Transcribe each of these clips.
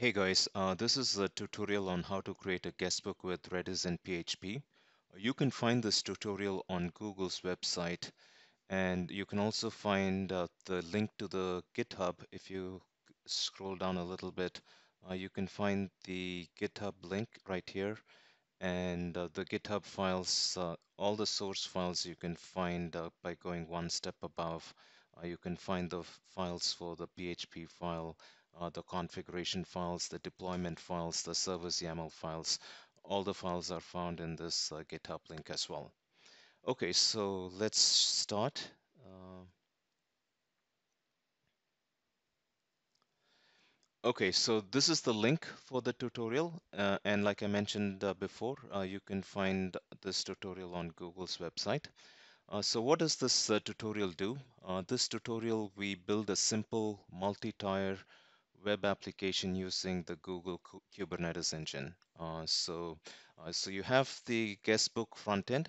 Hey guys, this is a tutorial on how to create a guestbook with Redis and PHP. You can find this tutorial on Google's website, and you can also find the link to the GitHub. If you scroll down a little bit, you can find the GitHub link right here, and the GitHub files, all the source files you can find by going one step above. You can find the files for the PHP file, the configuration files, the deployment files, the service YAML files. All the files are found in this GitHub link as well. Okay, so let's start. Okay, so this is the link for the tutorial. And like I mentioned before, you can find this tutorial on Google's website. So what does this tutorial do? This tutorial, we build a simple multi-tier web application using the Google Kubernetes Engine. So you have the guestbook frontend,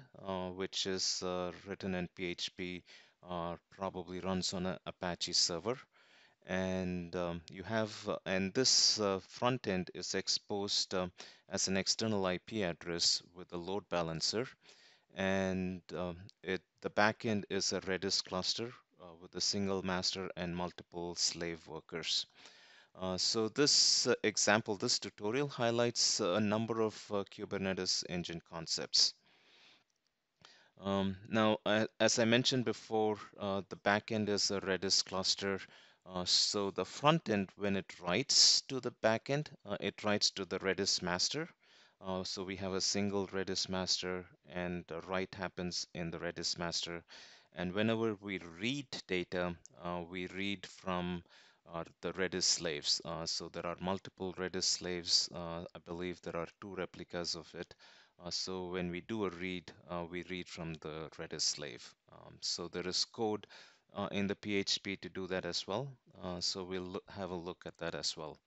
which is written in PHP, probably runs on an Apache server, and this frontend is exposed as an external IP address with a load balancer, and the backend is a Redis cluster with a single master and multiple slave workers. So this example, this tutorial highlights a number of Kubernetes Engine concepts. Now, as I mentioned before, the backend is a Redis cluster. So the frontend, when it writes to the backend, it writes to the Redis-master. So we have a single Redis-master, and the write happens in the Redis-master. And whenever we read data, we read from the Redis slaves. So there are multiple Redis slaves. I believe there are two replicas of it. So when we do a read, we read from the Redis slave. So there is code in the PHP to do that as well. So we'll have a look at that as well.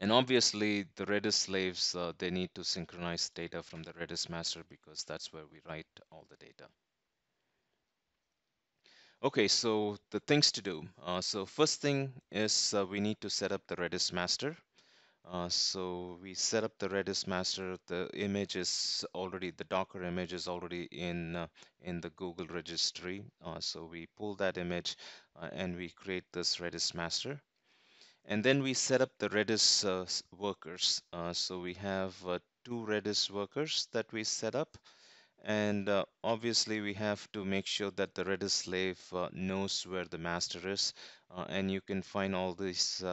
And obviously, the Redis slaves, they need to synchronize data from the Redis master, because that's where we write all the data. Okay, so the things to do. So first thing is we need to set up the Redis master. So we set up the Redis master. The image is already, the Docker image is already in the Google registry. So we pull that image and we create this Redis master. And then we set up the Redis workers. So we have two Redis workers that we set up. And obviously, we have to make sure that the Redis slave knows where the master is, and you can find all this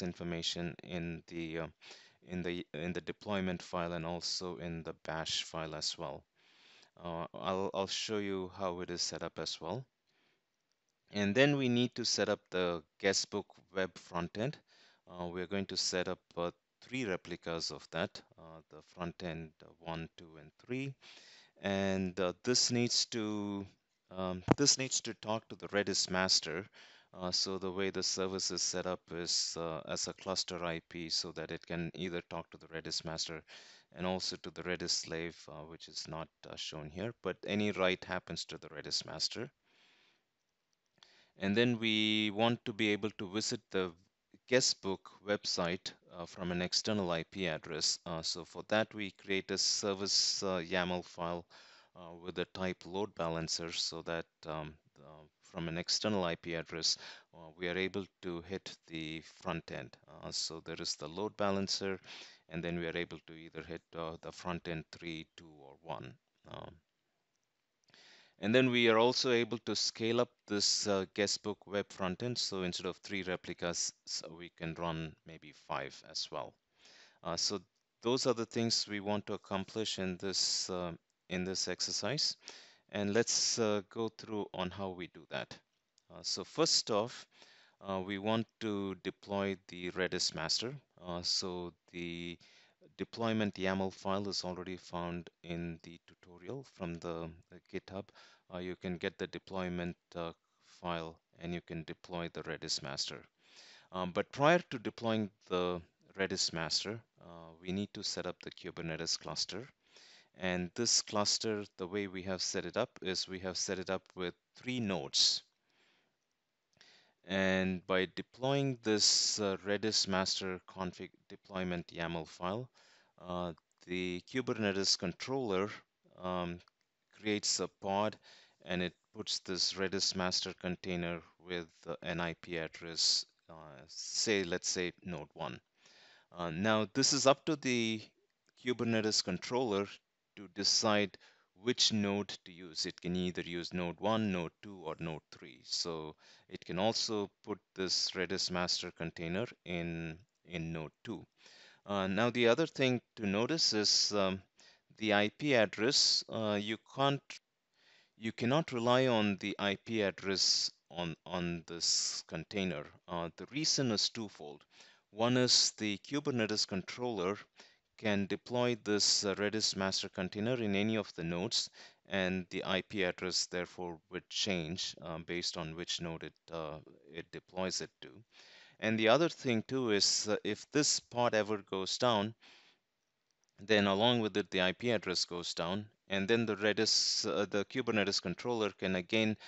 information in the deployment file, and also in the bash file as well. I'll show you how it is set up as well. And then we need to set up the guestbook web frontend. We're going to set up three replicas of that, the front end 1, 2, and 3, and this needs to talk to the Redis master. So the way the service is set up is as a cluster IP, so that it can either talk to the Redis master and also to the Redis slave, which is not shown here, but any write happens to the Redis master. And then we want to be able to visit the guestbook website from an external IP address. So for that, we create a service YAML file with the type load balancer, so that from an external IP address, we are able to hit the front end. So there is the load balancer, and then we are able to either hit the front end 3, 2, or 1. And then we are also able to scale up this guestbook web frontend. So instead of three replicas, so we can run maybe 5 as well. So those are the things we want to accomplish in this exercise. And let's go through on how we do that. So first off, we want to deploy the Redis master. So the deployment YAML file is already found in the tutorial from the GitHub. You can get the deployment file, and you can deploy the Redis master. But prior to deploying the Redis master, we need to set up the Kubernetes cluster. And this cluster, the way we have set it up is we have set it up with 3 nodes. And by deploying this Redis-master config deployment YAML file, the Kubernetes controller creates a pod, and it puts this Redis-master container with an IP address, let's say node 1. Now this is up to the Kubernetes controller to decide which node to use. It can either use node 1, node 2, or node 3. So it can also put this Redis master container in node 2. Now the other thing to notice is the IP address. You cannot rely on the IP address on this container. The reason is twofold. One is the Kubernetes controller can deploy this Redis master container in any of the nodes, and the IP address therefore would change based on which node it deploys it to. And the other thing too is if this pod ever goes down, then along with it the IP address goes down, and then the Kubernetes controller can again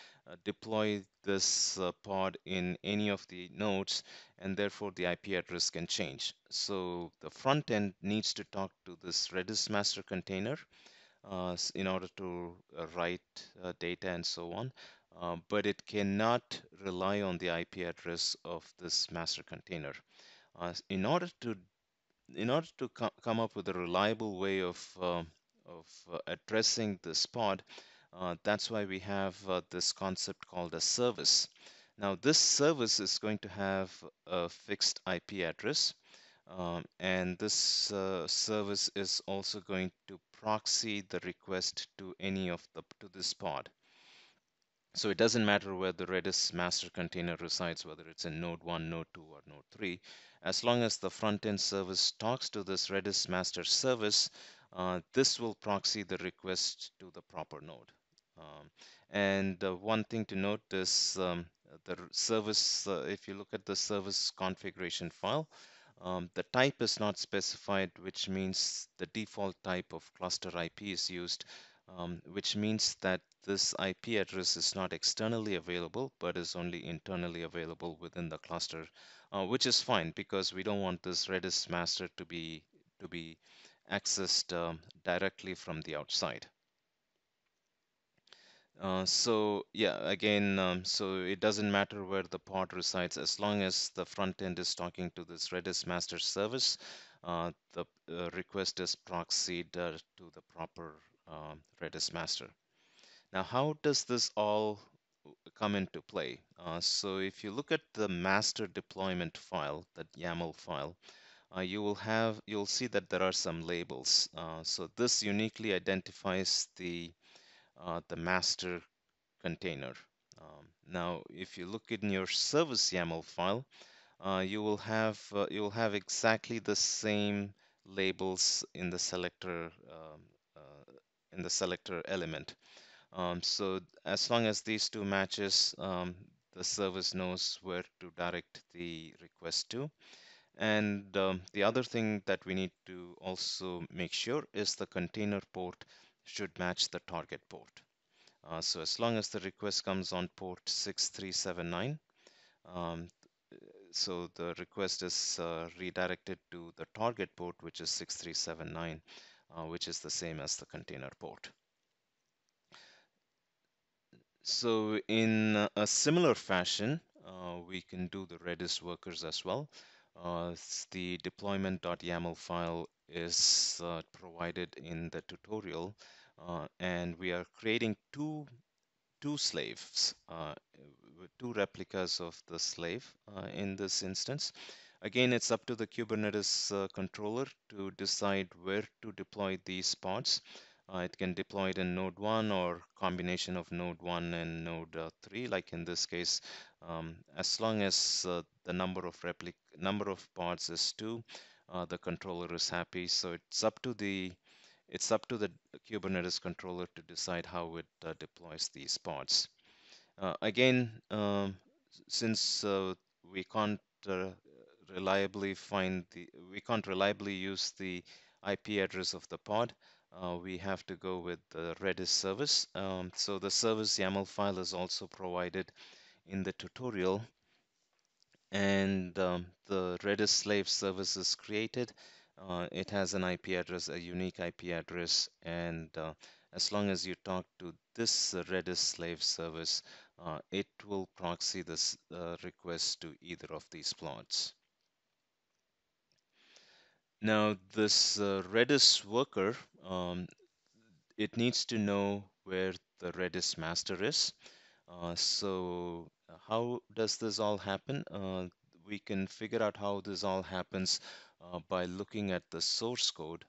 deploy this pod in any of the nodes, and therefore the IP address can change. So the front end needs to talk to this Redis master container in order to write data and so on, but it cannot rely on the IP address of this master container. In order to come up with a reliable way of addressing this pod, that's why we have this concept called a service. Now this service is going to have a fixed IP address, and this service is also going to proxy the request to this pod. So it doesn't matter where the Redis master container resides, whether it's in node 1, node 2, or node 3. As long as the front-end service talks to this Redis master service, this will proxy the request to the proper node. And one thing to note is the service, if you look at the service configuration file, the type is not specified, which means the default type of cluster IP is used, which means that this IP address is not externally available, but is only internally available within the cluster, which is fine because we don't want this Redis master to be accessed directly from the outside. So yeah, again, so it doesn't matter where the pod resides as long as the front end is talking to this Redis master service. The request is proxied to the proper Redis master. Now, how does this all come into play? So if you look at the master deployment file, that YAML file, you'll see that there are some labels. So this uniquely identifies the master container. Now, if you look in your service YAML file, you'll have exactly the same labels in the selector element. So as long as these two matches, the service knows where to direct the request to. And the other thing that we need to also make sure is the container port should match the target port. So as long as the request comes on port 6379, so the request is redirected to the target port, which is 6379, which is the same as the container port. So in a similar fashion, we can do the Redis workers as well. The deployment.yaml file is provided in the tutorial, and we are creating two slaves, two replicas of the slave in this instance. Again, it's up to the Kubernetes controller to decide where to deploy these pods. It can deploy it in node 1 or combination of node 1 and node 3, like in this case. As long as the number of pods is 2, the controller is happy. So it's up to the Kubernetes controller to decide how it deploys these pods. Again, since we can't reliably use the IP address of the pod, we have to go with the Redis service. So the service YAML file is also provided in the tutorial, and the Redis slave service is created. It has an IP address, a unique IP address, and as long as you talk to this Redis slave service, it will proxy this request to either of these pods. Now, this Redis worker, it needs to know where the Redis master is. So how does this all happen? We can figure out how this all happens by looking at the source code,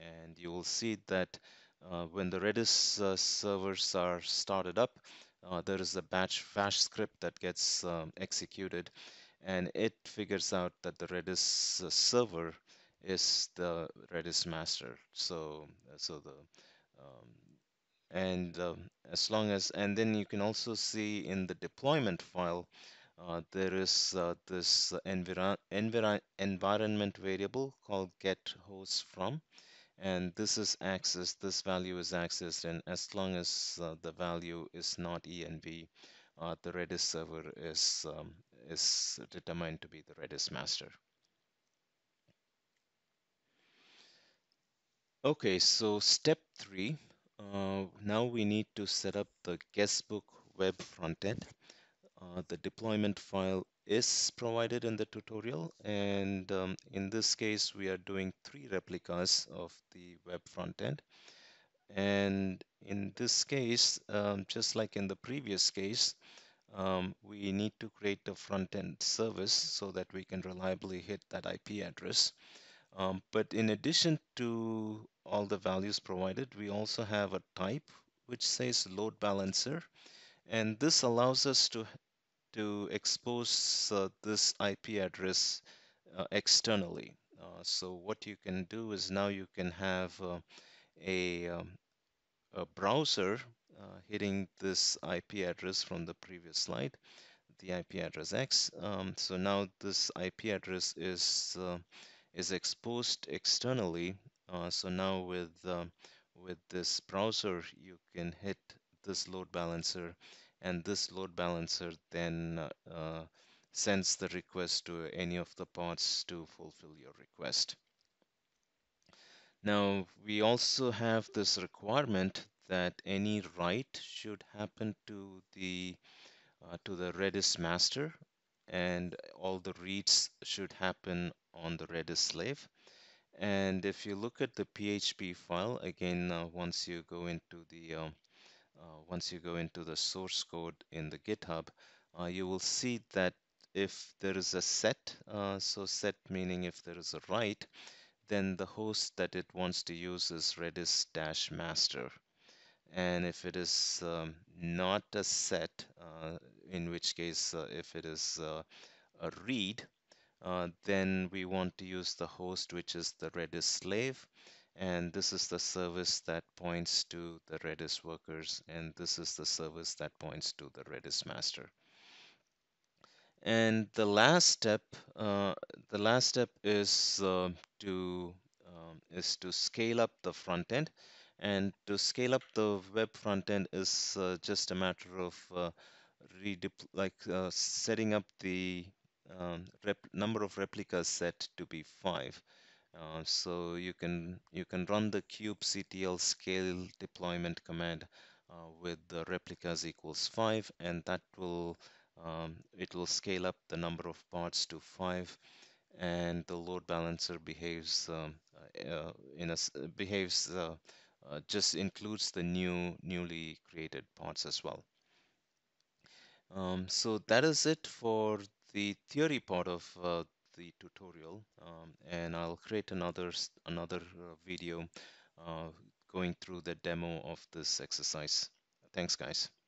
and you will see that when the Redis servers are started up, there is a batch bash script that gets executed, and it figures out that the Redis server is the Redis master. And then you can also see in the deployment file, there is this environment variable called getHostFrom, and this is accessed. This value is accessed, and as long as the value is not env, the Redis server is determined to be the Redis master. Okay, so step 3. Now we need to set up the guestbook web frontend. The deployment file is provided in the tutorial, and in this case we are doing 3 replicas of the web frontend. And in this case, just like in the previous case, we need to create a frontend service so that we can reliably hit that IP address. But in addition to all the values provided, we also have a type which says load balancer, and this allows us to expose this IP address externally. So what you can do is now you can have a browser hitting this IP address from the previous slide, the IP address X. So now this IP address is exposed externally. So now with this browser, you can hit this load balancer, and this load balancer then sends the request to any of the pods to fulfill your request. Now, we also have this requirement that any write should happen to the Redis master, and all the reads should happen on the Redis slave. And if you look at the PHP file again, once you go into the source code in the GitHub, you will see that if there is a set, so set meaning if there is a write, then the host that it wants to use is Redis-master. And if it is not a set, in which case if it is a read, then we want to use the host which is the Redis slave, and this is the service that points to the Redis workers, and this is the service that points to the Redis master. And the last step is to scale up the front end. And to scale up the web frontend is just a matter of setting up the number of replicas set to be 5. So you can run the kubectl scale deployment command with the replicas equals 5, and that will it will scale up the number of pods to 5. And the load balancer behaves just includes the newly created pods as well. So that is it for the theory part of the tutorial, and I'll create another video going through the demo of this exercise. Thanks, guys.